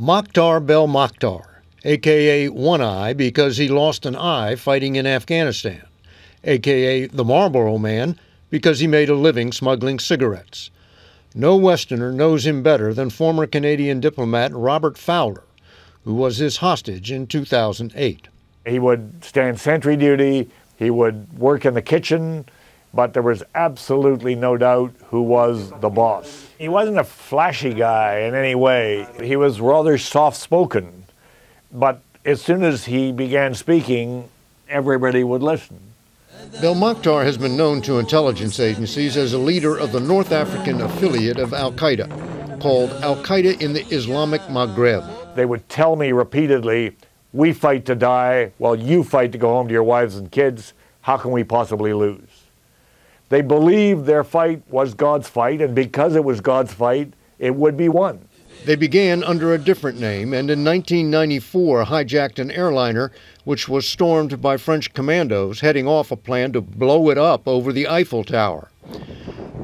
Mokhtar Belmokhtar, a.k.a. One Eye because he lost an eye fighting in Afghanistan, a.k.a. the Marlboro Man because he made a living smuggling cigarettes. No Westerner knows him better than former Canadian diplomat Robert Fowler, who was his hostage in 2008. He would stand sentry duty, he would work in the kitchen, but there was absolutely no doubt who was the boss. He wasn't a flashy guy in any way. He was rather soft-spoken, but as soon as he began speaking, everybody would listen. Belmokhtar has been known to intelligence agencies as a leader of the North African affiliate of Al Qaeda, called Al Qaeda in the Islamic Maghreb. They would tell me repeatedly, "We fight to die, while you fight to go home to your wives and kids. How can we possibly lose?" They believed their fight was God's fight, and because it was God's fight, it would be won. They began under a different name, and in 1994 hijacked an airliner which was stormed by French commandos heading off a plan to blow it up over the Eiffel Tower.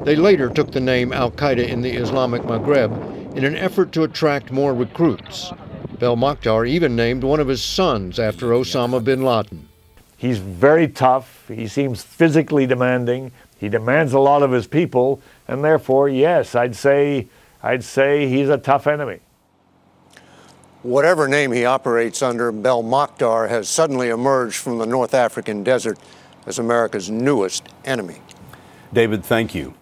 They later took the name Al Qaeda in the Islamic Maghreb in an effort to attract more recruits. Belmokhtar even named one of his sons after Osama bin Laden. He's very tough, he seems physically demanding, he demands a lot of his people, and therefore, yes, I'd say he's a tough enemy. Whatever name he operates under, Belmokhtar has suddenly emerged from the North African desert as America's newest enemy. David, thank you.